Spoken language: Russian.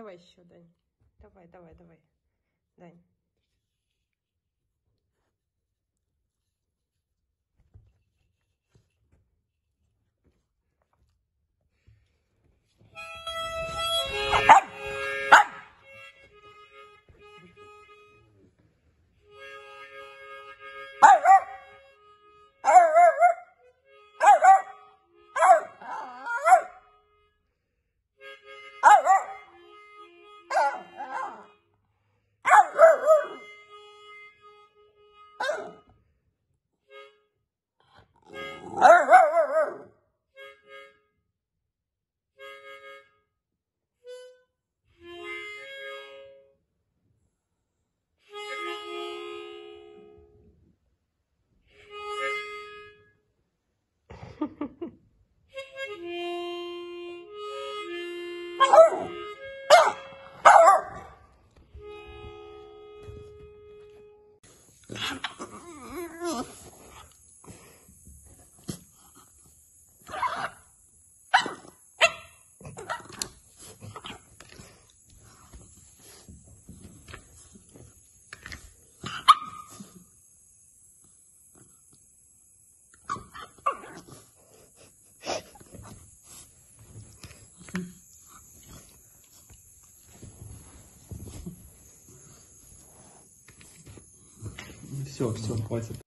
Давай еще, Дань. Давай, давай, давай. Дань. Все, все, хватит.